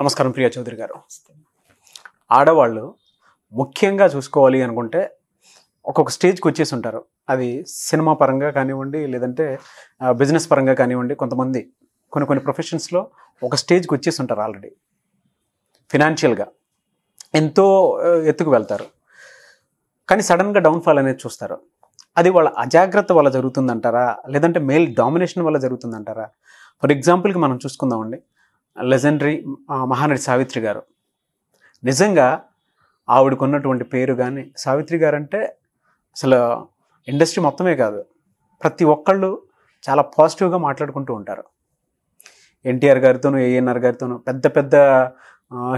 నమస్కారం ప్రియా చౌదరి గారు. ఆడవాళ్ళు ముఖ్యంగా చూసుకోవాలి అనుకుంటే ఒక్కొక్క స్టేజ్కి వచ్చేసి ఉంటారు. అది సినిమా పరంగా కానివ్వండి, లేదంటే బిజినెస్ పరంగా కానివ్వండి. కొంతమంది కొన్ని ప్రొఫెషన్స్లో ఒక స్టేజ్కి వచ్చేసి ఉంటారు. ఆల్రెడీ ఫినాన్షియల్గా ఎంతో ఎత్తుకు వెళ్తారు, కానీ సడన్గా డౌన్ఫాల్ అనేది చూస్తారు. అది వాళ్ళ అజాగ్రత్త వల్ల జరుగుతుందంటారా, లేదంటే మేల్ డామినేషన్ వల్ల జరుగుతుందంటారా? ఫర్ ఎగ్జాంపుల్కి మనం చూసుకుందామండి, లెజెండరీ మహానటి సావిత్రి గారు. నిజంగా ఆవిడకున్నటువంటి పేరు కానీ, సావిత్రి గారు అంటే అసలు ఇండస్ట్రీ మొత్తమే కాదు, ప్రతి ఒక్కళ్ళు చాలా పాజిటివ్గా మాట్లాడుకుంటూ ఉంటారు. ఎన్టీఆర్ గారితోనూ, ఏఎన్ఆర్ గారితోనూ, పెద్ద పెద్ద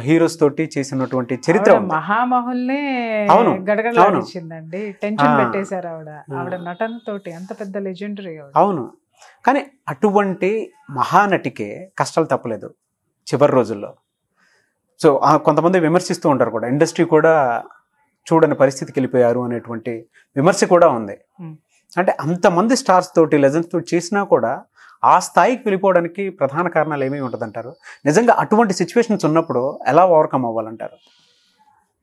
హీరోస్ తోటి చేసినటువంటి చరిత్ర. మహామహుల్నే గడగడలాడించిందండి, టెన్షన్ పెట్టేశారు ఆవిడ, ఆవిడ నటనతోటి. అంత పెద్ద లెజెండరీ. అవును, కానీ అటువంటి మహానటికే కష్టాలు తప్పలేదు చివరి రోజుల్లో. సో కొంతమంది విమర్శిస్తూ ఉంటారు కూడా, ఇండస్ట్రీ కూడా చూడని పరిస్థితికి వెళ్ళిపోయారు అనేటువంటి విమర్శ కూడా ఉంది. అంటే అంతమంది స్టార్స్ తోటి, లెజెండ్స్ తోటి చేసినా కూడా ఆ స్థాయికి వెళ్ళిపోవడానికి ప్రధాన కారణాలు ఏమేమి ఉంటుందంటారు? నిజంగా అటువంటి సిచ్యువేషన్స్ ఉన్నప్పుడు ఎలా ఓవర్కమ్ అవ్వాలంటారు?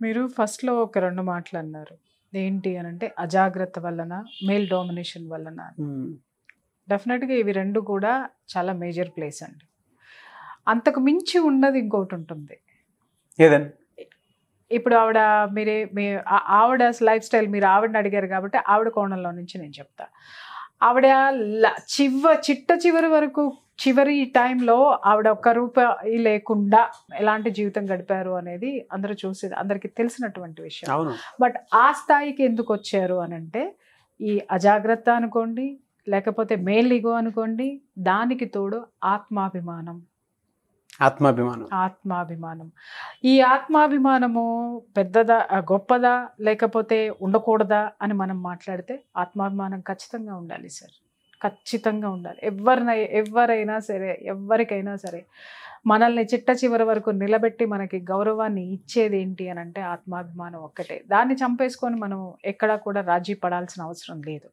మీరు ఫస్ట్లో ఒక రెండు మాటలు అన్నారు, ఏంటి అని అంటే అజాగ్రత్త వలన, మేల్ డామినేషన్ వలన. డెఫినెట్గా ఇవి రెండు కూడా చాలా మేజర్ ప్లేస్ అండి. అంతకు మించి ఉన్నది ఇంకోటి ఉంటుంది. ఏదండి? ఇప్పుడు ఆవిడ, మీ ఆవిడ లైఫ్ స్టైల్, మీరు ఆవిడని అడిగారు కాబట్టి ఆవిడ కోణంలో నుంచి నేను చెప్తా. ఆవిడ చిట్ట చివరి వరకు, చివరి టైంలో ఆవిడ ఒక్క రూపాయి లేకుండా ఎలాంటి జీవితం గడిపారు అనేది అందరూ చూసేది, అందరికీ తెలిసినటువంటి విషయం. బట్ ఆ స్థాయికి ఎందుకు వచ్చారు అని అంటే, ఈ అజాగ్రత్త అనుకోండి, లేకపోతే మేల్ ఈగో అనుకోండి, దానికి తోడు ఆత్మాభిమానం. ఈ ఆత్మాభిమానము పెద్దదా, గొప్పదా, లేకపోతే ఉండకూడదా అని మనం మాట్లాడితే ఆత్మాభిమానం ఖచ్చితంగా ఉండాలి సార్, ఖచ్చితంగా ఉండాలి. ఎవరైనా సరే, ఎవరికైనా సరే మనల్ని చిట్ట చివరి వరకు నిలబెట్టి మనకి గౌరవాన్ని ఇచ్చేది ఏంటి అని అంటే ఆత్మాభిమానం ఒక్కటే. దాన్ని చంపేసుకొని మనం ఎక్కడా కూడా రాజీ పడాల్సిన అవసరం లేదు.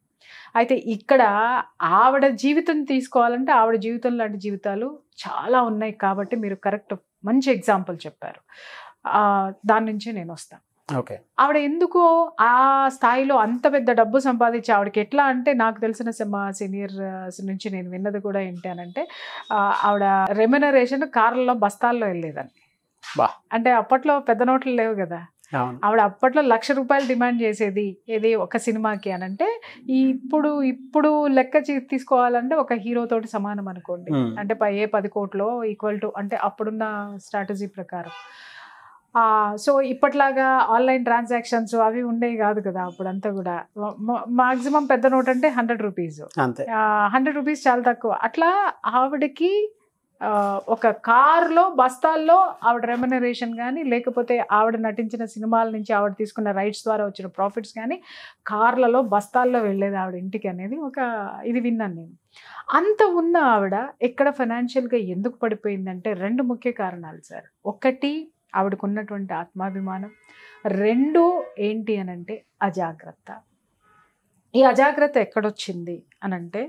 అయితే ఇక్కడ ఆవిడ జీవితం తీసుకోవాలంటే, ఆవిడ జీవితం లాంటి జీవితాలు చాలా ఉన్నాయి కాబట్టి మీరు కరెక్ట్, మంచి ఎగ్జాంపుల్ చెప్పారు. దాని నుంచే నేను వస్తాను. ఓకే, ఆవిడ ఎందుకు ఆ స్థాయిలో అంత పెద్ద డబ్బు సంపాదించి, ఆవిడకి ఎట్లా అంటే, నాకు తెలిసిన మా సీనియర్ నుంచి నేను విన్నది కూడా ఏంటి అని అంటే, ఆవిడ రెమ్యునరేషన్ కార్లలో, బస్తాల్లో వెళ్ళేదాన్ని. అంటే అప్పట్లో పెద్ద నోట్లు లేవు కదా. ఆవిడ అప్పట్లో 1,00,000 రూపాయలు డిమాండ్ చేసేది, ఏది ఒక సినిమాకి అని అంటే. ఇప్పుడు లెక్క తీసుకోవాలంటే ఒక హీరోతోటి సమానం అనుకోండి. అంటే 10 కోట్లు ఈక్వల్ టు, అంటే అప్పుడున్న స్ట్రాటజీ ప్రకారం. సో ఇప్పట్లాగా ఆన్లైన్ ట్రాన్సాక్షన్స్ అవి ఉండేవి కాదు కదా అప్పుడంతా కూడా. మాక్సిమం పెద్ద నోట్ అంటే 100 రూపీస్. 100 రూపీస్ చాలా తక్కువ. అట్లా ఆవిడకి ఒక కారులో, బస్తాల్లో ఆవిడ రెమ్యునరేషన్ కానీ, లేకపోతే ఆవిడ నటించిన సినిమాల నుంచి ఆవిడ తీసుకున్న రైట్స్ ద్వారా వచ్చిన ప్రాఫిట్స్ కానీ, కార్లలో, బస్తాల్లో వెళ్ళేది ఆవిడ ఇంటికి అనేది ఒక ఇది విన్నాను నేను. అంత ఉన్న ఆవిడ ఎక్కడ ఫైనాన్షియల్గా ఎందుకు పడిపోయిందంటే రెండు ముఖ్య కారణాలు సార్. ఒకటి ఆవిడకు ఉన్నటువంటి ఆత్మాభిమానం, రెండు ఏంటి అని అంటే అజాగ్రత్త. ఈ అజాగ్రత్త ఎక్కడొచ్చింది అని అంటే,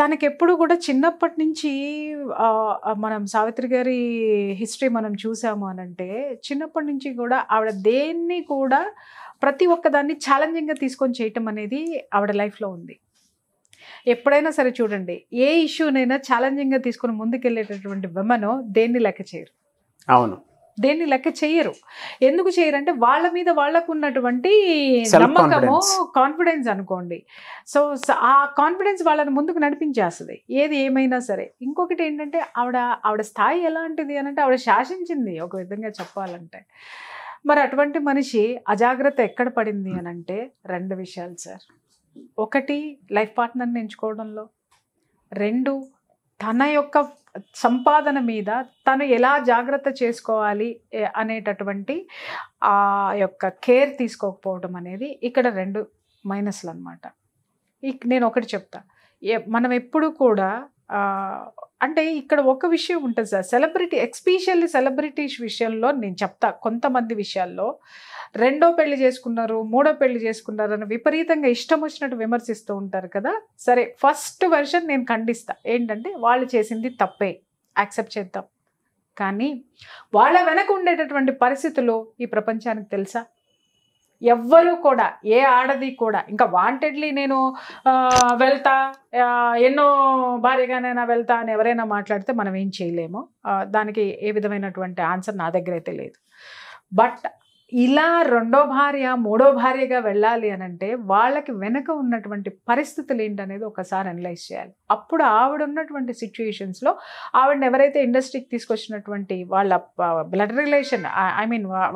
తనకెప్పుడు కూడా చిన్నప్పటి నుంచి, మనం సావిత్రి గారి హిస్టరీ మనం చూసాము అనంటే, చిన్నప్పటి నుంచి కూడా ఆవిడ దేన్ని కూడా, ప్రతి ఒక్కదాన్ని ఛాలెంజింగ్గా తీసుకొని చేయటం అనేది ఆవిడ లైఫ్లో ఉంది. ఎప్పుడైనా సరే చూడండి, ఏ ఇష్యూనైనా ఛాలెంజింగ్గా తీసుకొని ముందుకెళ్ళేటటువంటి విమను దేన్ని లెక్క చేయరు. అవును, దేన్ని లెక్క చేయరు. ఎందుకు చేయరంటే వాళ్ళ మీద వాళ్ళకు ఉన్నటువంటి నమ్మకము, కాన్ఫిడెన్స్ అనుకోండి. సో ఆ కాన్ఫిడెన్స్ వాళ్ళని ముందుకు నడిపించేస్తుంది ఏది ఏమైనా సరే. ఇంకొకటి ఏంటంటే ఆవిడ స్థాయి ఎలాంటిది అని అంటే, ఆవిడ శాసించింది ఒక విధంగా చెప్పాలంటే. మరి అటువంటి మనిషి అజాగ్రత్త ఎక్కడ పడింది అని అంటే రెండు విషయాలు సార్. ఒకటి లైఫ్ పార్ట్నర్ని ఎంచుకోవడంలో, రెండు తన యొక్క సంపాదన మీద తను ఎలా జాగ్రత్త చేసుకోవాలి అనేటటువంటి ఆ యొక్క కేర్ తీసుకోకపోవడం అనేది ఇక్కడ రెండు మైనస్లు అనమాట. నేను ఒకటి చెప్తా, మనం ఎప్పుడు కూడా అంటే ఇక్కడ ఒక విషయం ఉంటుంది సార్. సెలబ్రిటీ, ఎక్స్పెషల్లీ సెలబ్రిటీస్ విషయంలో నేను చెప్తా, కొంతమంది విషయాల్లో 2వ పెళ్లి చేసుకున్నారు, 3వ పెళ్లి చేసుకున్నారు అని విపరీతంగా ఇష్టం వచ్చినట్టు విమర్శిస్తూ ఉంటారు కదా. సరే, ఫస్ట్ వర్షన్ నేను ఖండిస్తా, ఏంటంటే వాళ్ళు చేసింది తప్పే, యాక్సెప్ట్ చేద్దాం. కానీ వాళ్ళ వెనక ఉండేటటువంటి పరిస్థితులు ఈ ప్రపంచానికి తెలుసా? ఎవ్వరూ కూడా ఏ ఆడది కూడా ఇంకా వాంటెడ్లీ నేను వెళ్తా ఎన్నో భారీగా నేను వెళ్తా అని ఎవరైనా మాట్లాడితే మనం ఏం చేయలేము. దానికి ఏ విధమైనటువంటి ఆన్సర్ నా దగ్గర అయితే లేదు. బట్ ఇలా రెండో భార్య మూడో భార్యగా వెళ్ళాలి అని అంటే వాళ్ళకి వెనక ఉన్నటువంటి పరిస్థితులు ఏంటనేది ఒకసారి అనలైజ్ చేయాలి. అప్పుడు ఆవిడ ఉన్నటువంటి సిచ్యుయేషన్స్లో ఆవిడని ఎవరైతే ఇండస్ట్రీకి తీసుకొచ్చినటువంటి వాళ్ళ బ్లడ్ రిలేషన్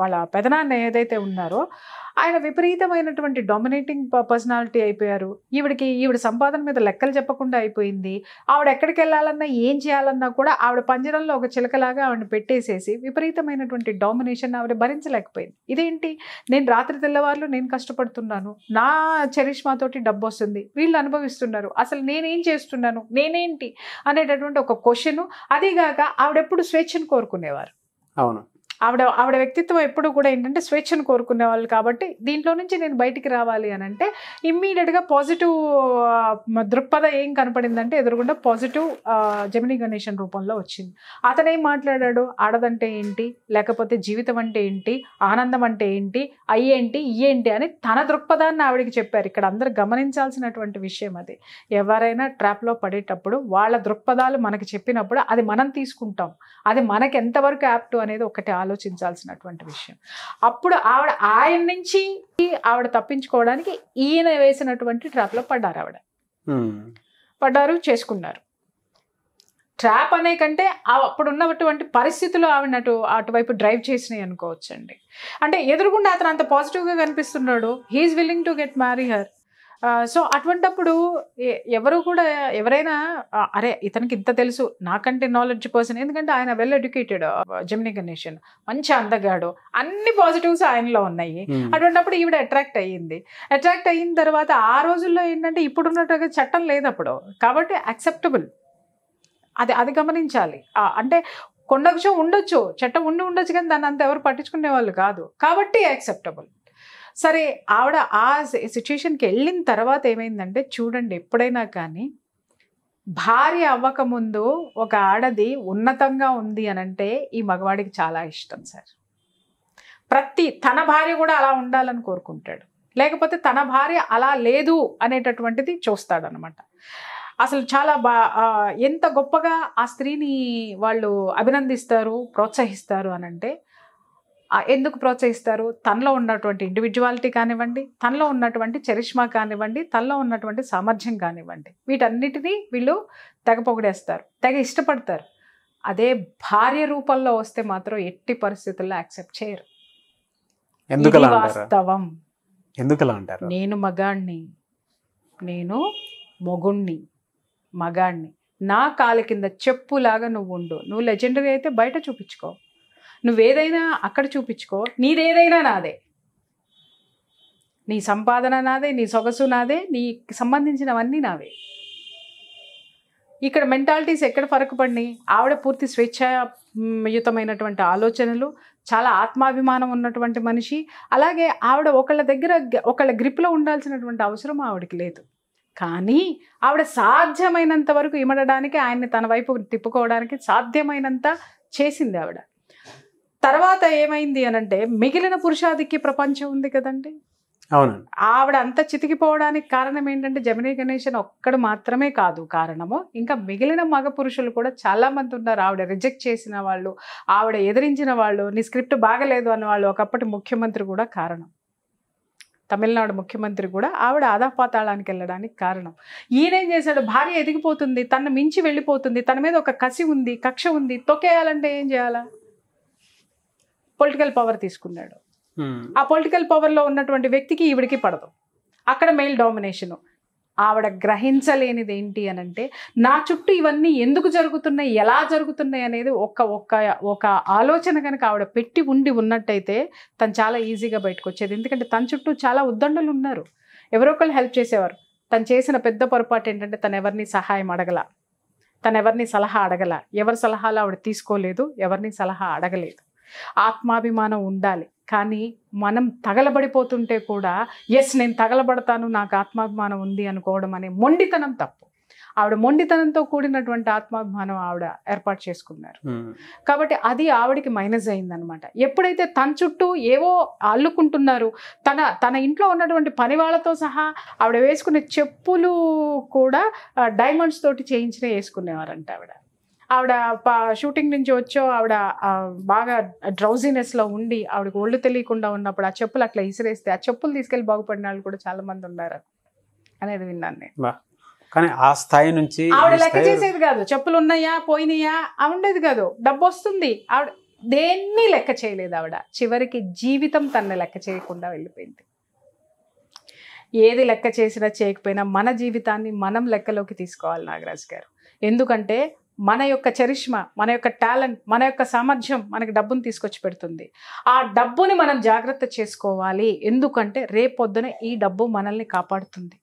వాళ్ళ పెదనాన్న ఏదైతే ఉన్నారో ఆయన విపరీతమైనటువంటి డామినేటింగ్ పర్సనాలిటీ అయిపోయారు. ఈవిడ సంపాదన మీద లెక్కలు చెప్పకుండా అయిపోయింది. ఆవిడ ఎక్కడికి వెళ్ళాలన్నా ఏం చేయాలన్నా కూడా ఆవిడ పంజరంలో ఒక చిలకలాగా ఆవిడని పెట్టేసేసి విపరీతమైనటువంటి డామినేషన్ ఆవిడ భరించలేకపోయింది. ఇదేంటి, నేను రాత్రి తెల్లవారులు నేను కష్టపడుతున్నాను, నా చరిష్మాతోటి డబ్బు వస్తుంది, వీళ్ళు అనుభవిస్తున్నారు, అసలు నేనేం చేస్తున్నాను, నేనేంటి అనేటటువంటి ఒక క్వశ్చను. అదేగాక ఆవిడెప్పుడు స్వేచ్ఛను కోరుకునేవారు. అవును, ఆవిడ వ్యక్తిత్వం ఎప్పుడు కూడా ఏంటంటే స్వేచ్ఛను కోరుకునే వాళ్ళు. కాబట్టి దీంట్లో నుంచి నేను బయటికి రావాలి అని అంటే ఇమ్మీడియట్గా పాజిటివ్ దృక్పథ ఏం కనపడిందంటే ఎదురుగుండా పాజిటివ్ జెమిని గణేశన్ రూపంలో వచ్చింది. అతనేం మాట్లాడాడు, ఆడదంటే ఏంటి, లేకపోతే జీవితం అంటే ఏంటి, ఆనందం అంటే ఏంటి, అయ్యేంటి ఇయ్యేంటి అని తన దృక్పథాన్ని ఆవిడికి చెప్పారు. ఇక్కడ అందరూ గమనించాల్సినటువంటి విషయం అది. ఎవరైనా ట్రాప్లో పడేటప్పుడు వాళ్ళ దృక్పథాలు మనకి చెప్పినప్పుడు అది మనం తీసుకుంటాం. అది మనకి ఎంతవరకు యాప్ట్ అనేది ఒకటి ఆలోచించాల్సినటువంటి విషయం. అప్పుడు ఆవిడ ఆయన నుంచి ఆవిడ తప్పించుకోవడానికి ఈయన వేసినటువంటి ట్రాప్లో పడ్డారు. ఆవిడ పడ్డారు, చేసుకున్నారు. ట్రాప్ అనే కంటే అప్పుడున్నటువంటి పరిస్థితులు ఆవిడ అటువైపు డ్రైవ్ చేసినాయి అనుకోవచ్చండి. అంటే ఎదురుగుండా అతను అంత పాజిటివ్గా కనిపిస్తున్నాడు, he's willing to get marry her. So అటువంటప్పుడు ఎవరైనా అరే ఇతనికి ఇంత తెలుసు, నాకంటే నాలెడ్జ్ పర్సన్, ఎందుకంటే ఆయన వెల్ ఎడ్యుకేటెడ్, జెమిని గణేశన్ మంచి అందగాడు, అన్ని పాజిటివ్స్ ఆయనలో ఉన్నాయి. అటువంటిప్పుడు ఈవిడ అట్రాక్ట్ అయిన తర్వాత ఆ రోజుల్లో ఏంటంటే ఇప్పుడున్నట్టుగా చట్టం లేదు అప్పుడు, కాబట్టి యాక్సెప్టబుల్. అది గమనించాలి. అంటే కొండొచ్చు ఉండొచ్చు, చట్టం ఉండొచ్చు, కానీ దాన్ని అంత ఎవరు పట్టించుకునే వాళ్ళు కాదు, కాబట్టి యాక్సెప్టబుల్. సరే, ఆవిడ ఆ సిచ్యుయేషన్కి వెళ్ళిన తర్వాత ఏమైందంటే, చూడండి ఎప్పుడైనా కానీ భార్య అవ్వకముందు ఒక ఆడది ఉన్నతంగా ఉంది అనంటే ఈ మగవాడికి చాలా ఇష్టం సార్. తన భార్య కూడా అలా ఉండాలని కోరుకుంటాడు, లేకపోతే తన భార్య అలా లేదు అనేటటువంటిది చూస్తాడనమాట. అసలు చాలా ఎంత గొప్పగా ఆ స్త్రీని వాళ్ళు అభినందిస్తారు, ప్రోత్సహిస్తారు అనంటే ఎందుకు ప్రోత్సహిస్తారు? తనలో ఉన్నటువంటి ఇండివిజువాలిటీ కానివ్వండి, తనలో ఉన్నటువంటి చరిష్మా కానివ్వండి, తనలో ఉన్నటువంటి సామర్థ్యం కానివ్వండి, వీటన్నిటినీ వీళ్ళు తెగ పొగిడేస్తారు, తెగ ఇష్టపడతారు. అదే భార్య రూపంలో వస్తే మాత్రం ఎట్టి పరిస్థితుల్లో యాక్సెప్ట్ చేయరు. వాస్తవం. నేను మగాణ్ణి, నేను మొగుణ్ణి, మగాణ్ణి, నా కాలి కింద చెప్పులాగా నువ్వు ఉండు. నువ్వు లెజెండరీ అయితే బయట చూపించుకో, నువ్వేదైనా అక్కడ చూపించుకో, నీదేదైనా నాదే, నీ సంపాదన నాదే, నీ సొగసు నాదే, నీకు సంబంధించినవన్నీ నావే. ఇక్కడ మెంటాలిటీస్ ఎక్కడ ఫరక పడినాయి? ఆవిడ పూర్తి స్వేచ్ఛాయుతమైనటువంటి ఆలోచనలు, చాలా ఆత్మాభిమానం ఉన్నటువంటి మనిషి. అలాగే ఆవిడ ఒకళ్ళ గ్రిప్లో ఉండాల్సినటువంటి అవసరం ఆవిడకి లేదు. కానీ ఆవిడ సాధ్యమైనంత వరకు ఇమడడానికి, ఆయన్ని తన వైపు తిప్పుకోవడానికి సాధ్యమైనంత చేసింది ఆవిడ. తర్వాత ఏమైంది అనంటే మిగిలిన పురుషాధిక్య ప్రపంచం ఉంది కదండి. అవును, ఆవిడ అంత చితికిపోవడానికి కారణం ఏంటంటే జెమిని గణేశన్ ఒక్కడు మాత్రమే కాదు కారణము. ఇంకా మిగిలిన మగ పురుషులు కూడా చాలా మంది ఉన్నారు. ఆవిడ రిజెక్ట్ చేసిన వాళ్ళు, ఆవిడ ఎదిరించిన వాళ్ళు, నీ స్క్రిప్ట్ బాగలేదు అన్న వాళ్ళు, ఒకప్పటి ముఖ్యమంత్రి కూడా కారణం, తమిళనాడు ముఖ్యమంత్రి కూడా ఆవిడ ఆదాపాతాళానికి వెళ్ళడానికి కారణం. ఈయనేం చేశాడు, భార్య ఎదిగిపోతుంది, తన మించి వెళ్ళిపోతుంది, తన మీద ఒక కసి ఉంది, కక్ష ఉంది, తొక్కేయాలంటే ఏం చేయాలా? పొలిటికల్ పవర్ తీసుకున్నాడు. ఆ పొలిటికల్ పవర్లో ఉన్నటువంటి వ్యక్తికి ఈవిడికి పడదు. అక్కడ మెయిల్ డామినేషను. ఆవిడ గ్రహించలేనిది ఏంటి అనంటే నా చుట్టూ ఇవన్నీ ఎందుకు జరుగుతున్నాయి, ఎలా జరుగుతున్నాయి అనేది ఒక ఆలోచన కనుక ఆవిడ పెట్టి ఉన్నట్టయితే తను చాలా ఈజీగా బయటకు వచ్చేది. ఎందుకంటే తన చుట్టూ చాలా ఉద్దండలు ఉన్నారు, ఎవరొకళ్ళు హెల్ప్ చేసేవారు. తను చేసిన పెద్ద పొరపాటు ఏంటంటే తను ఎవరిని సహాయం అడగల, తను ఎవరిని సలహా అడగల, ఎవరి సలహాలు ఆవిడ తీసుకోలేదు, ఎవరిని సలహా అడగలేదు. ఆత్మాభిమానం ఉండాలి, కానీ మనం తగలబడిపోతుంటే కూడా ఎస్ నేను తగలబడతాను, నాకు ఆత్మాభిమానం ఉంది అనుకోవడం అనే మొండితనం తప్పు. ఆవిడ మొండితనంతో కూడినటువంటి ఆత్మాభిమానం ఆవిడ ఏర్పాటు చేసుకున్నారు కాబట్టి అది ఆవిడకి మైనస్ అయింది అన్నమాట. ఎప్పుడైతే తన చుట్టూ ఏవో అల్లుకుంటున్నారు, తన తన ఇంట్లో ఉన్నటువంటి పని వాళ్ళతో సహా ఆవిడ వేసుకునే చెప్పులు కూడా డైమండ్స్ తోటి చేయించిన వేసుకునేవారంట ఆవిడ. ఆవిడ షూటింగ్ నుంచి వచ్చో ఆవిడ బాగా డ్రౌజీనెస్లో ఉండి ఆవిడకి ఒళ్ళు తెలియకుండా ఉన్నప్పుడు ఆ చెప్పులు అట్లా ఇసిరేస్తే ఆ చెప్పులు తీసుకెళ్ళి బాగుపడిన వాళ్ళు కూడా చాలా మంది ఉన్నారు అనేది విన్నాను నేను. కానీ ఆ స్థాయి నుంచి ఆవిడ లెక్క చేసేది కాదు, చెప్పులు ఉన్నాయా పోయినాయా ఉండేది కాదు, డబ్బు వస్తుంది ఆవిడ దేన్ని లెక్క చేయలేదు. ఆవిడ చివరికి జీవితం తన లెక్క చేయకుండా వెళ్ళిపోయింది. ఏది లెక్క చేసినా చేయకపోయినా మన జీవితాన్ని మనం లెక్కలోకి తీసుకోవాలి నాగరాజ్ గారు. ఎందుకంటే మన యొక్క చరిష్మా, మన యొక్క టాలెంట్, మన యొక్క సామర్థ్యం మనకి డబ్బును తీసుకొచ్చి పెడుతుంది. ఆ డబ్బుని మనం జాగ్రత్త చేసుకోవాలి. ఎందుకంటే రేపొద్దున ఈ డబ్బు మనల్ని కాపాడుతుంది.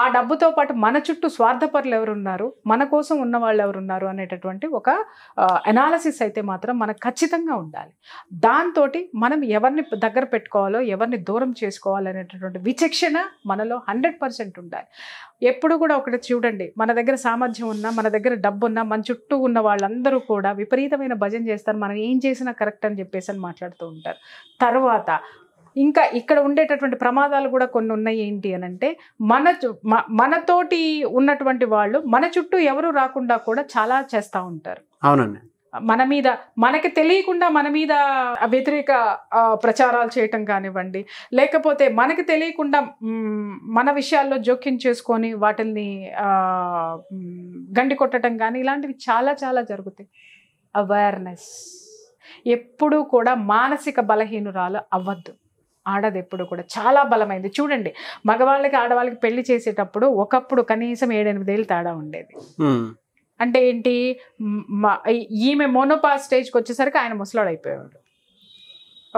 ఆ డబ్బుతో పాటు మన చుట్టూ స్వార్థపరులు ఎవరున్నారు, మన కోసం ఉన్న వాళ్ళు ఎవరున్నారు అనేటటువంటి ఒక అనాలిసిస్ అయితే మాత్రం మనకు ఖచ్చితంగా ఉండాలి. దాంతో మనం ఎవరిని దగ్గర పెట్టుకోవాలో ఎవరిని దూరం చేసుకోవాలనేటటువంటి విచక్షణ మనలో 100% ఉండాలి. ఎప్పుడు కూడా ఒకటి చూడండి, మన దగ్గర సామర్థ్యం ఉన్నా మన దగ్గర డబ్బు ఉన్నా మన చుట్టూ ఉన్న వాళ్ళందరూ కూడా విపరీతమైన భజన చేస్తారు. మనం ఏం చేసినా కరెక్ట్ అని చెప్పేసి అని మాట్లాడుతూ ఉంటారు. తర్వాత ఇంకా ఇక్కడ ఉండేటటువంటి ప్రమాదాలు కూడా కొన్ని ఉన్నాయి. ఏంటి అని అంటే మనతోటి ఉన్నటువంటి వాళ్ళు మన చుట్టూ ఎవరు రాకుండా కూడా చాలా చేస్తూ ఉంటారు. అవునండి, మన మీద మనకి తెలియకుండా మన మీద వ్యతిరేక ప్రచారాలు చేయటం కానివ్వండి, లేకపోతే మనకి తెలియకుండా మన విషయాల్లో జోక్యం చేసుకొని వాటిల్ని గండి కొట్టడం కానీ ఇలాంటివి చాలా చాలా జరుగుతాయి. అవేర్నెస్ ఎప్పుడూ కూడా మానసిక బలహీనురాలు అవ్వద్దు. ఆడది ఎప్పుడు కూడా చాలా బలమైంది. చూడండి, మగవాళ్ళకి ఆడవాళ్ళకి పెళ్లి చేసేటప్పుడు ఒకప్పుడు కనీసం 7-8 ఏళ్ళు తేడా ఉండేది. అంటే ఏంటి, ఈమె మోనోపాస్ స్టేజ్కి వచ్చేసరికి ఆయన ముసలాడు అయిపోయాడు.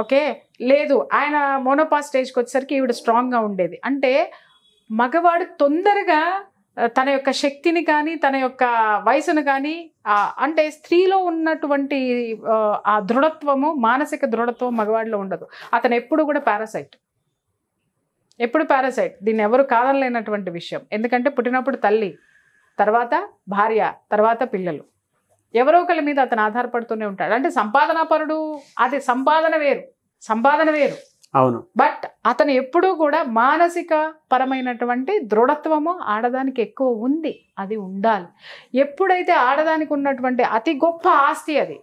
ఓకే, లేదు ఆయన మోనోపాస్ స్టేజ్కి వచ్చేసరికి ఈవిడ స్ట్రాంగ్గా ఉండేది. అంటే మగవాడు తొందరగా తన యొక్క శక్తిని కానీ తన యొక్క వయసును కానీ అంటే స్త్రీలో ఉన్నటువంటి ఆ దృఢత్వము, మానసిక దృఢత్వం మగవాడిలో ఉండదు. అతను ఎప్పుడు కూడా పారాసైట్, ఎప్పుడు పారాసైట్. దీన్ని ఎవరు కాదనలేనటువంటి విషయం. ఎందుకంటే పుట్టినప్పుడు తల్లి, తర్వాత భార్య, తర్వాత పిల్లలు, ఎవరో ఒకళ్ళ మీద అతను ఆధారపడుతూనే ఉంటాడు. అంటే సంపాదనాపరుడు, అది సంపాదన వేరు, సంపాదన వేరు. అవును, బట్ అతను ఎప్పుడూ కూడా మానసిక పరమైనటువంటి దృఢత్వము ఆడదానికి ఎక్కువ ఉంది, అది ఉండాలి. ఎప్పుడైతే ఆడదానికి ఉన్నటువంటి అతి గొప్ప ఆస్తి అది,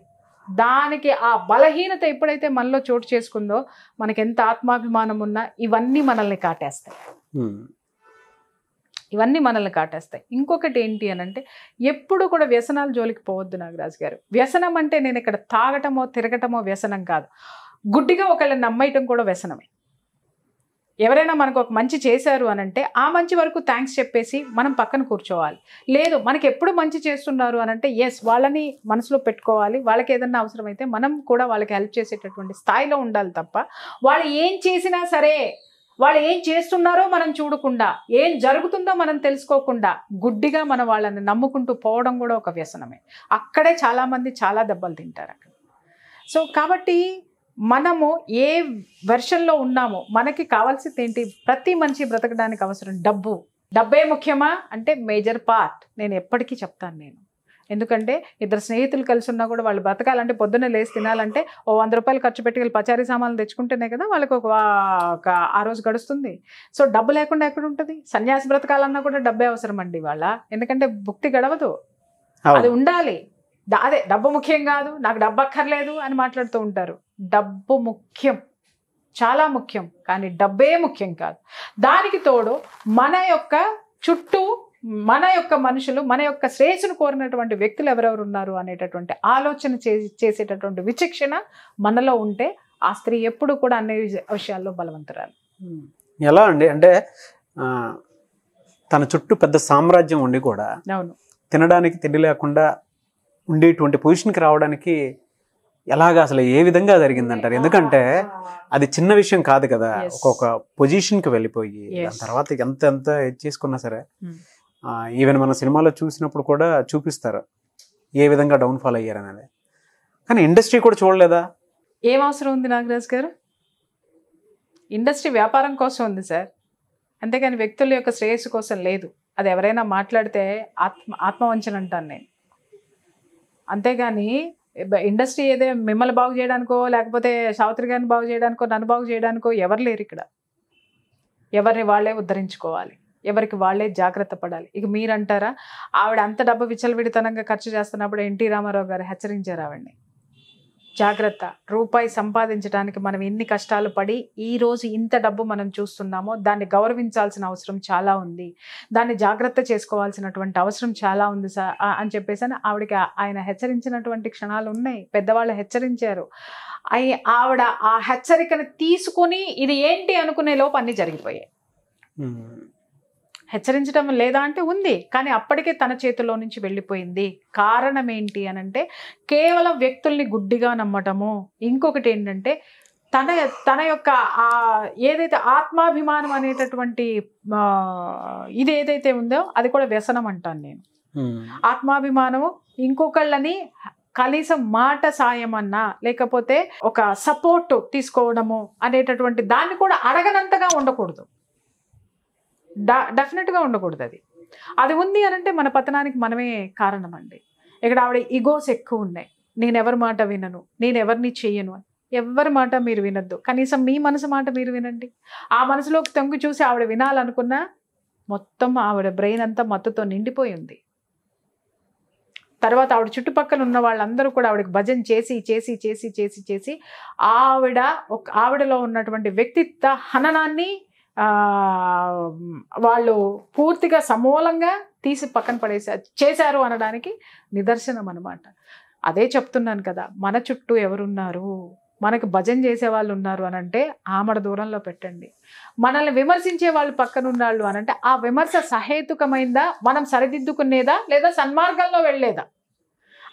దానికి ఆ బలహీనత ఎప్పుడైతే మనలో చోటు చేసుకుందో మనకి ఎంత ఆత్మాభిమానం ఉన్నా ఇవన్నీ మనల్ని కాటేస్తాయి, ఇవన్నీ మనల్ని కాటేస్తాయి. ఇంకొకటి ఏంటి అని అంటే ఎప్పుడు కూడా వ్యసనాల జోలికి పోవద్దు నాగరాజు గారు. వ్యసనం అంటే నేను ఇక్కడ తాగటమో తిరగటమో వ్యసనం కాదు, గుడ్డిగా ఒకళ్ళని నమ్మేయటం కూడా వ్యసనమే. ఎవరైనా మనకు ఒక మంచి చేశారు అని అంటే ఆ మంచి వరకు థ్యాంక్స్ చెప్పేసి మనం పక్కన కూర్చోవాలి. లేదు, మనకి ఎప్పుడు మంచి చేస్తున్నారు అని అంటే ఎస్ వాళ్ళని మనసులో పెట్టుకోవాలి, వాళ్ళకి ఏదన్నా అవసరమైతే మనం కూడా వాళ్ళకి హెల్ప్ చేసేటటువంటి స్థాయిలో ఉండాలి తప్ప వాళ్ళు ఏం చేసినా సరే వాళ్ళు ఏం చేస్తున్నారో మనం చూడకుండా ఏం జరుగుతుందో మనం తెలుసుకోకుండా గుడ్డిగా మన వాళ్ళని నమ్ముకుంటూ పోవడం కూడా ఒక వ్యసనమే. అక్కడే చాలామంది చాలా దెబ్బలు తింటారు అక్కడ. సో కాబట్టి మనము ఏ వెర్షన్లో ఉన్నామో మనకి కావాల్సింది ఏంటి, ప్రతి మనిషి బ్రతకడానికి అవసరం డబ్బు. డబ్బే ముఖ్యమా అంటే మేజర్ పార్ట్ నేను ఎప్పటికీ చెప్తాను నేను. ఎందుకంటే ఇద్దరు స్నేహితులు కలిసి ఉన్నా కూడా వాళ్ళు బ్రతకాలంటే పొద్దున్నే లేసి తినాలంటే ₹100 ఖర్చు పెట్టి పచారీ సామాన్లు తెచ్చుకుంటేనే కదా వాళ్ళకి ఒక ఆ రోజు గడుస్తుంది. సో డబ్బు లేకుండా ఎక్కడ ఉంటుంది? సన్యాసి బ్రతకాలన్నా కూడా డబ్బే అవసరం అండి వాళ్ళ. ఎందుకంటే భుక్తి గడవదు, అది ఉండాలి. అదే డబ్బు ముఖ్యం కాదు, నాకు డబ్బు అక్కర్లేదు అని మాట్లాడుతూ ఉంటారు. డబ్బు ముఖ్యం, చాలా ముఖ్యం, కానీ డబ్బే ముఖ్యం కాదు. దానికి తోడు మన యొక్క చుట్టూ మన యొక్క మనుషులు, మన యొక్క శ్రేయస్సును కోరినటువంటి వ్యక్తులు ఎవరెవరు ఉన్నారు అనేటటువంటి ఆలోచన చేసేటటువంటి విచక్షణ మనలో ఉంటే ఆ స్త్రీ ఎప్పుడు కూడా అన్ని విషయాల్లో బలవంతురాలు. ఎలా అండి అంటే తన చుట్టూ పెద్ద సామ్రాజ్యం ఉండి కూడా తినడానికి తిండి లేకుండా ఉండేటువంటి పొజిషన్కి రావడానికి ఎలాగా అసలు ఏ విధంగా జరిగిందంటారు? ఎందుకంటే అది చిన్న విషయం కాదు కదా, ఒక్కొక్క పొజిషన్కి వెళ్ళిపోయి దాని తర్వాత ఎంత చేసుకున్నా సరే. ఈవెన్ మన సినిమాలో చూసినప్పుడు కూడా చూపిస్తారు ఏ విధంగా డౌన్ఫాల్ అయ్యారు అనేది. కానీ ఇండస్ట్రీ కూడా చూడలేదా? ఏం అవసరం ఉంది నాగరాజ్ గారు? ఇండస్ట్రీ వ్యాపారం కోసం ఉంది సార్, అంతేకాని వ్యక్తుల యొక్క శ్రేయస్సు కోసం లేదు. అది ఎవరైనా మాట్లాడితే ఆత్మవంచన అంటాను నేను. అంతేగాని ఇండస్ట్రీ ఏదో మిమ్మల్ని బాగు చేయడానికో లేకపోతే సావిత్రి గారిని బాగు చేయడానికో నన్ను బాగు చేయడానికో ఎవరు లేరు ఇక్కడ. ఎవరిని వాళ్ళే ఉద్ధరించుకోవాలి, ఎవరికి వాళ్ళే జాగ్రత్త పడాలి. ఇక మీరంటారా ఆవిడ అంత డబ్బు విచ్చలవిడితనంగా ఖర్చు చేస్తున్నప్పుడు ఎన్టీ రామారావు గారు హెచ్చరించారు ఆవిడని, జాగ్రత్త రూపాయి సంపాదించడానికి మనం ఎన్ని కష్టాలు పడి ఈరోజు ఇంత డబ్బు మనం చూస్తున్నామో దాన్ని గౌరవించాల్సిన అవసరం చాలా ఉంది, దాన్ని జాగ్రత్త చేసుకోవాల్సినటువంటి అవసరం చాలా ఉంది సార్ అని చెప్పేసి ఆవిడకి ఆయన హెచ్చరించినటువంటి క్షణాలు ఉన్నాయి. పెద్దవాళ్ళు హెచ్చరించారు, ఆవిడ ఆ హెచ్చరికను తీసుకుని ఇది ఏంటి అనుకునే లోపు అన్నీ జరిగిపోయాయి. హెచ్చరించడం లేదా అంటే ఉంది, కానీ అప్పటికే తన చేతిలో నుంచి వెళ్ళిపోయింది. కారణం ఏంటి అని అంటే కేవలం వ్యక్తుల్ని గుడ్డిగా నమ్మటము. ఇంకొకటి ఏంటంటే తన యొక్క ఆ ఏదైతే ఆత్మాభిమానం అనేటటువంటి ఇది ఏదైతే ఉందో అది కూడా వ్యసనం అంటాను నేను. ఆత్మాభిమానము, ఇంకొకళ్ళని కనీసం మాట సాయం అన్నా లేకపోతే ఒక సపోర్ట్ తీసుకోవడము అనేటటువంటి దాన్ని కూడా అడగనంతగా ఉండకూడదు, డెఫినెట్గా ఉండకూడదు. అది ఉంది అనంటే మన పతనానికి మనమే కారణం అండి. ఇక్కడ ఆవిడ ఈగోస్ ఎక్కువ ఉన్నాయి, నేనెవరి మాట వినను, నేనెవరిని చెయ్యను అని. ఎవరి మాట మీరు వినద్దు, కనీసం మీ మనసు మాట మీరు వినండి. ఆ మనసులోకి తొంగి చూసి ఆవిడ వినాలనుకున్నా మొత్తం ఆవిడ బ్రెయిన్ అంతా మత్తుతో నిండిపోయి ఉంది. తర్వాత ఆవిడ చుట్టుపక్కల ఉన్న వాళ్ళందరూ కూడా ఆవిడకి భజన చేసి చేసి చేసి చేసి చేసి ఆవిడలో ఉన్నటువంటి వ్యక్తిత్వ హననాన్ని వాళ్ళు పూర్తిగా సమూలంగా తీసి పక్కన పడేసారు, చేశారు అనడానికి నిదర్శనం అనమాట. అదే చెప్తున్నాను కదా, మన చుట్టూ ఎవరున్నారు, మనకు భజన చేసే వాళ్ళు ఉన్నారు అనంటే ఆమడ దూరంలో పెట్టండి. మనల్ని విమర్శించే వాళ్ళు పక్కన ఉన్నాళ్ళు అనంటే ఆ విమర్శ సహేతుకమైందా, మనం సరిదిద్దుకునేదా లేదా సన్మార్గంలో వెళ్ళేదా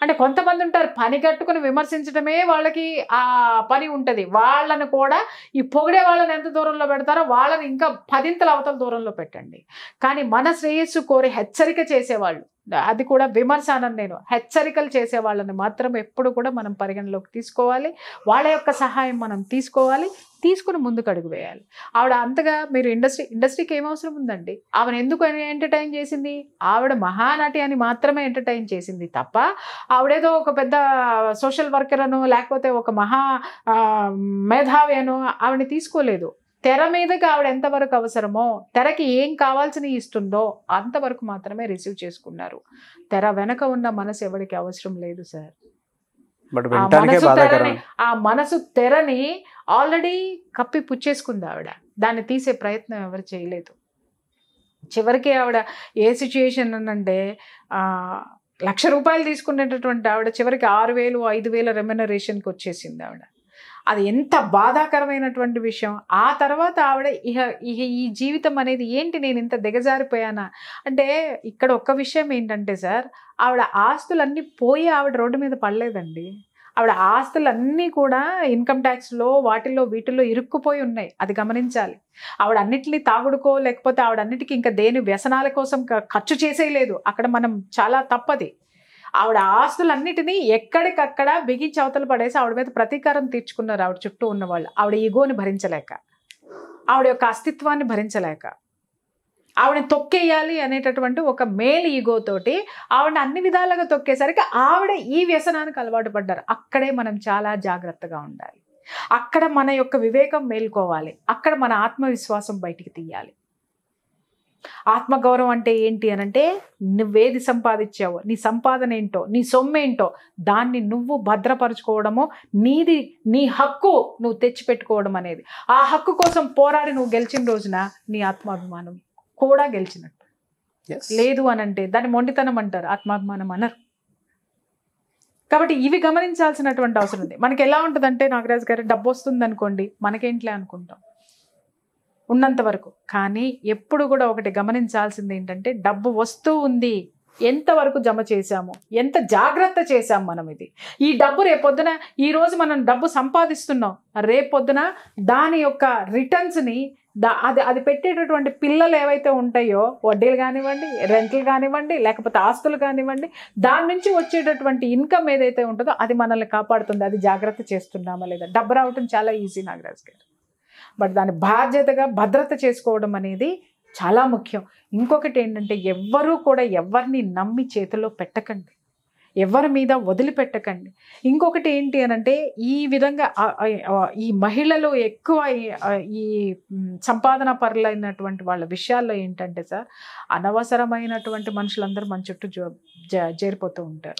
అంటే. కొంతమంది ఉంటారు పని కట్టుకుని విమర్శించడమే వాళ్ళకి ఆ పని ఉంటుంది, వాళ్ళను కూడా ఈ పొగిడే వాళ్ళని ఎంత దూరంలో పెడతారో వాళ్ళని ఇంకా పదింతల అవతల దూరంలో పెట్టండి. కానీ మన శ్రేయస్సు కోరి హెచ్చరిక చేసేవాళ్ళు, అది కూడా విమర్శ అనను నేను, హెచ్చరికలు చేసే వాళ్ళని మాత్రం ఎప్పుడు కూడా మనం పరిగణలోకి తీసుకోవాలి, వాళ్ళ యొక్క సహాయం మనం తీసుకోవాలి, తీసుకుని ముందుకు అడుగు వేయాలి. ఆవిడ అంతగా మీరు ఇండస్ట్రీకి ఏం అవసరం ఉందండి? ఆవిడ ఎందుకు ఎంటర్టైన్ చేసింది? ఆవిడ మహానటి అని మాత్రమే ఎంటర్టైన్ చేసింది తప్ప ఆవిడేదో ఒక పెద్ద సోషల్ వర్కర్ అను లేకపోతే ఒక మహా మేధావి అను ఆవిడని తీసుకోలేదు. తెర మీదకి ఆవిడ ఎంతవరకు అవసరమో, తెరకి ఏం కావాల్సినవి ఇస్తుందో అంతవరకు మాత్రమే రిసీవ్ చేసుకున్నారు. తెర వెనక ఉన్న మనసు ఎవరికి అవసరం లేదు సార్. ఆ మనసు తెరని ఆల్రెడీ కప్పి పుచ్చేసుకుంది ఆవిడ, దాన్ని తీసే ప్రయత్నం ఎవరు చేయలేదు. చివరికి ఆవిడ ఏ సిచ్యుయేషన్ అంటే 1,00,000 రూపాయలు తీసుకునేటటువంటి ఆవిడ చివరికి 6,000, 5,000 రెమ్యునరేషన్కి వచ్చేసింది ఆవిడ. అది ఎంత బాధాకరమైనటువంటి విషయం. ఆ తర్వాత ఆవిడ ఈ జీవితం అనేది ఏంటి, నేను ఇంత దిగజారిపోయానా అంటే ఇక్కడ ఒక్క విషయం ఏంటంటే సార్, ఆవిడ ఆస్తులన్నీ పోయి ఆవిడ రోడ్డు మీద పడలేదండి. ఆవిడ ఆస్తులన్నీ కూడా ఇన్కమ్ ట్యాక్స్లో వాటిల్లో వీటిల్లో ఇరుక్కుపోయి ఉన్నాయి, అది గమనించాలి. ఆవిడ అన్నిటినీ తాగుడుకో లేకపోతే ఆవిడ అన్నిటికీ ఇంకా దేని వ్యసనాల కోసం ఖర్చు చేసేయలేదు, అక్కడ మనం చాలా తప్పది. ఆవిడ ఆస్తులన్నిటినీ ఎక్కడికక్కడ బిగించి అవతలు పడేసి ఆవిడ మీద ప్రతీకారం తీర్చుకున్నారు ఆవిడ చుట్టూ ఉన్నవాళ్ళు. ఆవిడ ఈగోని భరించలేక, ఆవిడ యొక్క అస్తిత్వాన్ని భరించలేక, ఆవిడని తొక్కేయాలి అనేటటువంటి ఒక మేల్ ఈగోతోటి ఆవిడని అన్ని విధాలుగా తొక్కేసరికి ఆవిడ ఈ వ్యసనానికి అలవాటు పడ్డారు. అక్కడే మనం చాలా జాగ్రత్తగా ఉండాలి, అక్కడ మన యొక్క వివేకం మేల్కోవాలి, అక్కడ మన ఆత్మవిశ్వాసం బయటికి తీయాలి. ఆత్మగౌరవం అంటే ఏంటి అనంటే నువ్వేది సంపాదించావో, నీ సంపాదన ఏంటో, నీ సొమ్మేంటో దాన్ని నువ్వు భద్రపరచుకోవడము, నీది నీ హక్కు నువ్వు తెచ్చిపెట్టుకోవడం అనేది. ఆ హక్కు కోసం పోరాడి నువ్వు గెలిచిన రోజున నీ ఆత్మాభిమానం కూడా గెలిచినట్టు. లేదు అనంటే దాన్ని మొండితనం అంటారు, ఆత్మాభిమానం అనరు. కాబట్టి ఇవి గమనించాల్సినటువంటి అవసరం ఉంది. మనకి ఎలా ఉంటుందంటే నాగరాజు గారు డబ్బు వస్తుంది అనుకోండి మనకేంట్లే అనుకుంటాం ఉన్నంత వరకు. కానీ ఎప్పుడు కూడా ఒకటి గమనించాల్సింది ఏంటంటే డబ్బు వస్తూ ఉంది, ఎంతవరకు జమ చేశాము, ఎంత జాగ్రత్త చేశాము మనం. ఇది ఈ డబ్బు రేపొద్దున, ఈరోజు మనం డబ్బు సంపాదిస్తున్నాం, రేపొద్దున దాని యొక్క రిటర్న్స్ని అది పెట్టేటటువంటి పిల్లలు ఏవైతే ఉంటాయో వడ్డీలు కానివ్వండి, రెంట్లు కానివ్వండి, లేకపోతే ఆస్తులు కానివ్వండి, దాని నుంచి వచ్చేటటువంటి ఇన్కమ్ ఏదైతే ఉంటుందో అది మనల్ని కాపాడుతుంది. అది జాగ్రత్త చేస్తున్నామా లేదా? డబ్బు రావటం చాలా ఈజీ నాగరాజ్ గారు, బట్ దాన్ని బాధ్యతగా భద్రత చేసుకోవడం అనేది చాలా ముఖ్యం. ఇంకొకటి ఏంటంటే ఎవ్వరూ కూడా ఎవర్ని నమ్మి చేతిలో పెట్టకండి, ఎవరి మీద వదిలిపెట్టకండి. ఇంకొకటి ఏంటి అనంటే ఈ విధంగా ఈ మహిళలు ఎక్కువ ఈ సంపాదన పరులైనటువంటి వాళ్ళ విషయాల్లో ఏంటంటే సార్ అనవసరమైనటువంటి మనుషులందరూ మన చుట్టూ చేరిపోతూ ఉంటారు.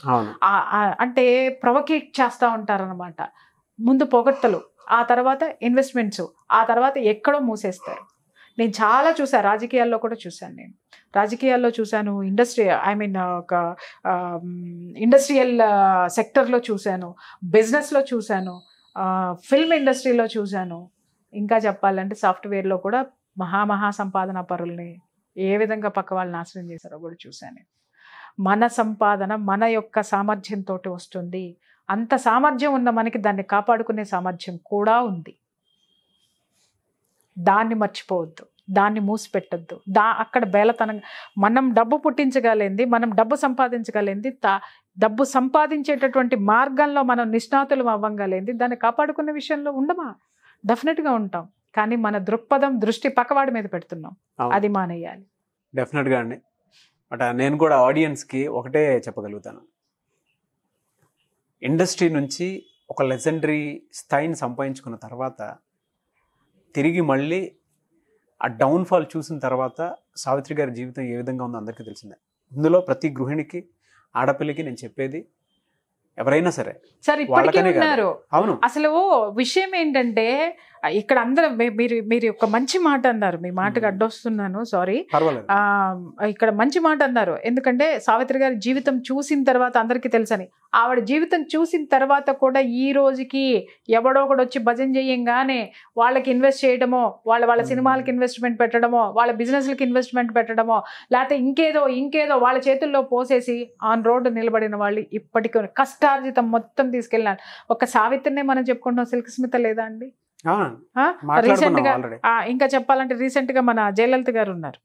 అంటే ప్రొవోకేట్ చేస్తూ ఉంటారనమాట. ముందు పొగట్టలు, ఆ తర్వాత ఇన్వెస్ట్మెంట్స్, ఆ తర్వాత ఎక్కడో మూసేస్తారు. నేను చాలా చూసాను, రాజకీయాల్లో కూడా చూశాను, నేను రాజకీయాల్లో చూశాను, ఒక ఇండస్ట్రియల్ సెక్టర్లో చూశాను, బిజినెస్లో చూశాను, ఫిల్మ్ ఇండస్ట్రీలో చూశాను. ఇంకా చెప్పాలంటే సాఫ్ట్వేర్లో కూడా మహా సంపాదన పరుల్ని ఏ విధంగా పక్క వాళ్ళు నాశనం చేశారో కూడా చూశాను. మన సంపాదన మన యొక్క సామర్థ్యంతో వస్తుంది. అంత సామర్థ్యం ఉన్న మనకి దాన్ని కాపాడుకునే సామర్థ్యం కూడా ఉంది. దాన్ని మర్చిపోవద్దు, దాన్ని మూసిపెట్టద్దు. అక్కడ బేలతనంగా మనం డబ్బు పుట్టించగలిగింది, మనం డబ్బు సంపాదించగలిగింది, డబ్బు సంపాదించేటటువంటి మార్గంలో మనం నిష్ణాతులు అవ్వగలిగింది, దాన్ని కాపాడుకునే విషయంలో ఉండమా? డెఫినెట్గా ఉంటాం. కానీ మన దృక్పథం, దృష్టి పక్కవాడి మీద పెడుతున్నాం, అది మానేయాలి. డెఫినెట్గా అండి. బట్ నేను కూడా ఆడియన్స్కి ఒకటే చెప్పగలుగుతాను, ఇండస్ట్రీ నుంచి ఒక లెజెండరీ స్థాయిని సంపాదించుకున్న తర్వాత తిరిగి మళ్ళీ ఆ డౌన్ఫాల్ చూసిన తర్వాత సావిత్రి గారి జీవితం ఏ విధంగా ఉందో అందరికీ తెలిసిందే. ఇందులో ప్రతి గృహిణికి, ఆడపిల్లకి నేను చెప్పేది ఎవరైనా సరే సార్, ఇప్పటికే ఉన్నారు. అవును, అసలు విషయం ఏంటంటే ఇక్కడ అందరూ మీరు మీరు ఒక మంచి మాట అన్నారు, మీ మాటకు అడ్డొస్తున్నాను, సారీ. ఇక్కడ మంచి మాట అన్నారు, ఎందుకంటే సావిత్రి గారి జీవితం చూసిన తర్వాత అందరికీ తెలుసని. ఆవిడ జీవితం చూసిన తర్వాత కూడా ఈ రోజుకి ఎవడో ఒకటి వచ్చి భజన చేయంగానే వాళ్ళకి ఇన్వెస్ట్ చేయడమో, వాళ్ళ సినిమాలకి ఇన్వెస్ట్మెంట్ పెట్టడమో, వాళ్ళ బిజినెస్లకి ఇన్వెస్ట్మెంట్ పెట్టడమో, లేకపోతే ఇంకేదో వాళ్ళ చేతుల్లో పోసేసి ఆన్ రోడ్డు నిలబడిన వాళ్ళు ఇప్పటికీ కష్టార్జితం మొత్తం తీసుకెళ్ళినారు. ఒక సావిత్రినే మనం చెప్పుకుంటున్నాం, సిల్క్ స్మిత లేదా అండి. రీసెంట్ గా ఇంకా చెప్పాలంటే రీసెంట్ గా మన జయలలిత గారు ఉన్నారు,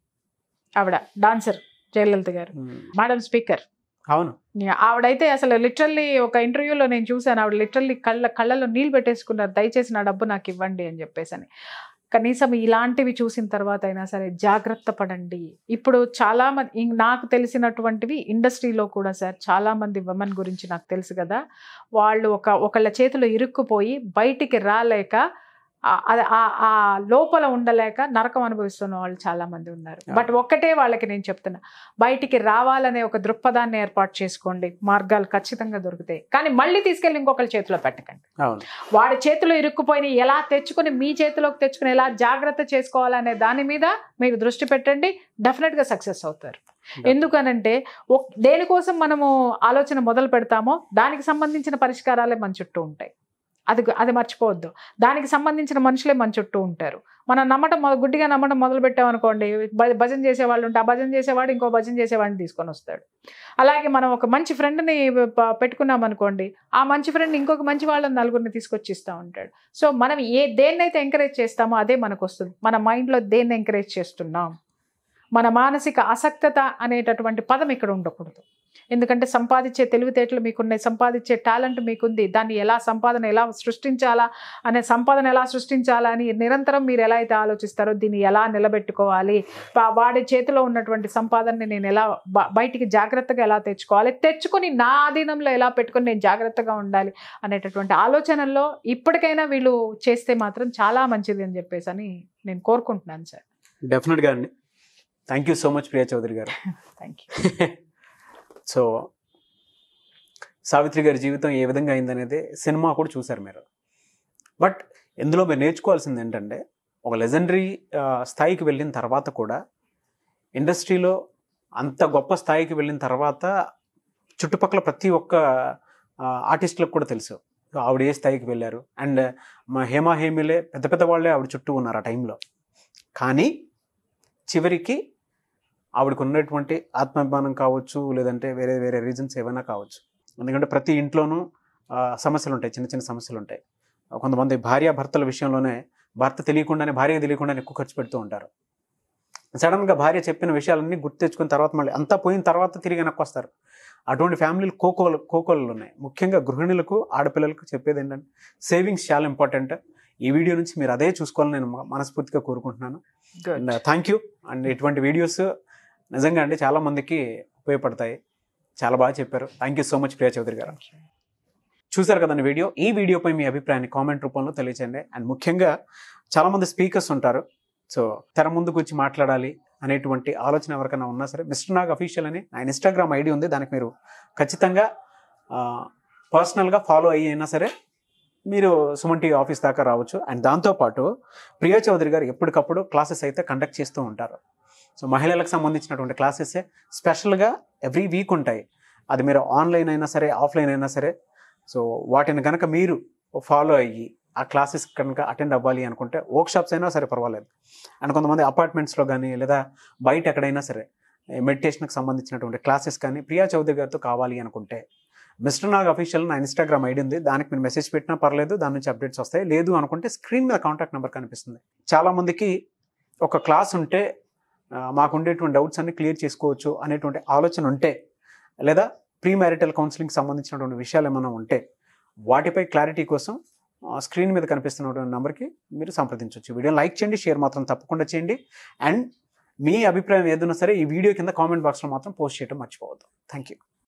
ఆవిడ డాన్సర్ జయలలిత గారు, మేడం స్పీకర్. అవును, ఆవిడైతే అసలు లిటరల్లీ ఒక ఇంటర్వ్యూలో నేను చూసాను, ఆవిడ లిటరల్లీ కళ్ళలో నీళ్ళు పెట్టేసుకున్నారు, దయచేసి నా డబ్బు నాకు ఇవ్వండి అని చెప్పేసి. అని కనీసం ఇలాంటివి చూసిన తర్వాత అయినా సరే జాగ్రత్త పడండి. ఇప్పుడు చాలా మంది, నాకు తెలిసినటువంటివి ఇండస్ట్రీలో కూడా సార్, చాలా మంది విమెన్ గురించి నాకు తెలుసు కదా, వాళ్ళు ఒకళ్ళ చేతిలో ఇరుక్కుపోయి బయటికి రాలేక, ఆ లోపల ఉండలేక నరకం అనుభవిస్తున్న వాళ్ళు చాలా మంది ఉన్నారు. బట్ ఒక్కటే వాళ్ళకి నేను చెప్తున్నా, బయటికి రావాలనే ఒక దృక్పథాన్ని ఏర్పాటు చేసుకోండి, మార్గాలు ఖచ్చితంగా దొరుకుతాయి. కానీ మళ్ళీ తీసుకెళ్ళి ఇంకొకరి చేతిలో పెట్టకండి. వాడి చేతిలో ఇరుక్కుపోయిన ఎలా తెచ్చుకుని మీ చేతిలోకి తెచ్చుకుని ఎలా జాగ్రత్త చేసుకోవాలనే దాని మీద మీరు దృష్టి పెట్టండి, డెఫినెట్గా సక్సెస్ అవుతారు. ఎందుకనంటే దేనికోసం మనము ఆలోచన మొదలు పెడతామో దానికి సంబంధించిన పరిష్కారాలే మన చుట్టూ ఉంటాయి. అది మర్చిపోవద్దు. దానికి సంబంధించిన మనుషులే మన చుట్టూ ఉంటారు. మనం గుడ్డిగా నమ్మటం మొదలు పెట్టామనుకోండి, భజన చేసేవాళ్ళు ఉంటే ఆ భజన చేసేవాడు ఇంకో భజన చేసేవాడిని తీసుకొని వస్తాడు. అలాగే మనం ఒక మంచి ఫ్రెండ్ని పెట్టుకున్నాం అనుకోండి, ఆ మంచి ఫ్రెండ్ ఇంకొక మంచి వాళ్ళని నలుగురిని తీసుకొచ్చి ఇస్తూ ఉంటాడు. సో మనం దేన్నైతే ఎంకరేజ్ చేస్తామో అదే మనకు వస్తుంది. మన మైండ్లో దేన్ని ఎంకరేజ్ చేస్తున్నాం? మన మానసిక ఆసక్తత అనేటటువంటి పదం ఇక్కడ ఉండకూడదు. ఎందుకంటే సంపాదించే తెలివితేటలు మీకున్నాయి, సంపాదించే టాలెంట్ మీకుంది, దాన్ని సంపాదన ఎలా సృష్టించాలా అని నిరంతరం మీరు ఎలా అయితే ఆలోచిస్తారో దీన్ని ఎలా నిలబెట్టుకోవాలి, వాడి చేతిలో ఉన్నటువంటి సంపాదనని నేను ఎలా బయటికి జాగ్రత్తగా ఎలా తెచ్చుకోవాలి, తెచ్చుకొని నా ఆధీనంలో ఎలా పెట్టుకొని నేను జాగ్రత్తగా ఉండాలి అనేటటువంటి ఆలోచనల్లో ఇప్పటికైనా వీళ్ళు చేస్తే మాత్రం చాలా మంచిది అని చెప్పేసి అని నేను కోరుకుంటున్నాను సార్. డెఫినెట్గా అండి. Thank you so much Priya Chowdary గారు. Thank you. సో సావిత్రి గారి జీవితం ఏ విధంగా అయిందనేది సినిమా కూడా చూశారు మీరు. బట్ ఇందులో మీరు నేర్చుకోవాల్సింది ఏంటంటే, ఒక లెజెండరీ స్థాయికి వెళ్ళిన తర్వాత కూడా, ఇండస్ట్రీలో అంత గొప్ప స్థాయికి వెళ్ళిన తర్వాత చుట్టుపక్కల ప్రతి ఒక్క ఆర్టిస్టులకు కూడా తెలుసు ఆవిడ ఏ స్థాయికి వెళ్ళారు. అండ్ మా హేమా హేమిలే పెద్ద వాళ్ళే ఆవిడ చుట్టూ ఉన్నారు ఆ టైంలో. కానీ చివరికి ఆవిడకు ఉన్నటువంటి ఆత్మాభిమానం కావచ్చు, లేదంటే వేరే వేరే రీజన్స్ ఏమైనా కావచ్చు. ఎందుకంటే ప్రతి ఇంట్లోనూ సమస్యలు ఉంటాయి, చిన్న చిన్న సమస్యలు ఉంటాయి. కొంతమంది భార్యాభర్తల విషయంలోనే భార్యకు తెలియకుండానే ఎక్కువ ఖర్చు పెడుతూ ఉంటారు. సడన్గా భార్య చెప్పిన విషయాలన్నీ గుర్తు తెచ్చుకున్న తర్వాత మళ్ళీ అంతా పోయిన తర్వాత తిరిగి వెనక్కొస్తారు. అటువంటి ఫ్యామిలీలు కోకోలు ఉన్నాయి. ముఖ్యంగా గృహిణులకు, ఆడపిల్లలకు చెప్పేది ఏంటంటే సేవింగ్స్ చాలా ఇంపార్టెంట్. ఈ వీడియో నుంచి మీరు అదే చూసుకోవాలని నేను మనస్ఫూర్తిగా కోరుకుంటున్నాను. Thank you. అండ్ ఇటువంటి వీడియోస్ నిజంగా అంటే చాలా మందికి ఉపయోగపడతాయి. చాలా బాగా చెప్పారు. Thank you so much Priya Chowdary గారు. చూశారు కదండి వీడియో. ఈ వీడియోపై మీ అభిప్రాయాన్ని కామెంట్ రూపంలో తెలియచేయండి. అండ్ ముఖ్యంగా చాలామంది స్పీకర్స్ ఉంటారు, సో తెర ముందుకు వచ్చి మాట్లాడాలి అనేటువంటి ఆలోచన ఎవరికైనా ఉన్నా సరే మిస్టర్ నాగ్ అఫీషియల్ అని నా ఇన్స్టాగ్రామ్ ఐడి ఉంది, దానికి మీరు ఖచ్చితంగా పర్సనల్గా ఫాలో అయినా సరే మీరు సుమన్ టీవీ ఆఫీస్ దాకా రావచ్చు. అండ్ దాంతోపాటు ప్రియా చౌదరి గారు ఎప్పటికప్పుడు క్లాసెస్ అయితే కండక్ట్ చేస్తూ ఉంటారు. సో మహిళలకు సంబంధించినటువంటి క్లాసెస్ స్పెషల్గా ఎవ్రీ వీక్ ఉంటాయి. అది మీరు ఆన్లైన్ అయినా సరే ఆఫ్లైన్ అయినా సరే, సో వాటిని కనుక మీరు ఫాలో అయ్యి ఆ క్లాసెస్ కనుక అటెండ్ అవ్వాలి అనుకుంటే వర్క్షాప్స్ అయినా సరే పర్వాలేదు. అండ్ కొంతమంది అపార్ట్మెంట్స్లో కానీ లేదా బయట ఎక్కడైనా సరే మెడిటేషన్కి సంబంధించినటువంటి క్లాసెస్ కానీ ప్రియా చౌదరి గారితో కావాలి అనుకుంటే మిస్టర్ నాగ్ అఫీషియల్ నా ఇన్స్టాగ్రామ్ ఐడి ఉంది, దానికి మీరు మెసేజ్ పెట్టినా పర్లేదు, దాని నుంచి అప్డేట్స్ వస్తాయి. లేదు అనుకుంటే స్క్రీన్ మీద కాంటాక్ట్ నెంబర్ కనిపిస్తుంది. చాలామందికి ఒక క్లాస్ ఉంటే మాకుండేటువంటి డౌట్స్ అన్ని క్లియర్ చేసుకోవచ్చు అనేటువంటి ఆలోచన ఉంటే, లేదా ప్రీ మ్యారిటల్ కౌన్సిలింగ్కి సంబంధించినటువంటి విషయాలు ఏమైనా ఉంటే వాటిపై క్లారిటీ కోసం స్క్రీన్ మీద కనిపిస్తున్నటువంటి నెంబర్కి మీరు సంప్రదించవచ్చు. వీడియో లైక్ చేయండి, షేర్ మాత్రం తప్పకుండా చేయండి. అండ్ మీ అభిప్రాయం ఏదైనా సరే ఈ వీడియో కింద కామెంట్ బాక్స్లో మాత్రం పోస్ట్ చేయడం మర్చిపోవద్దు. Thank you.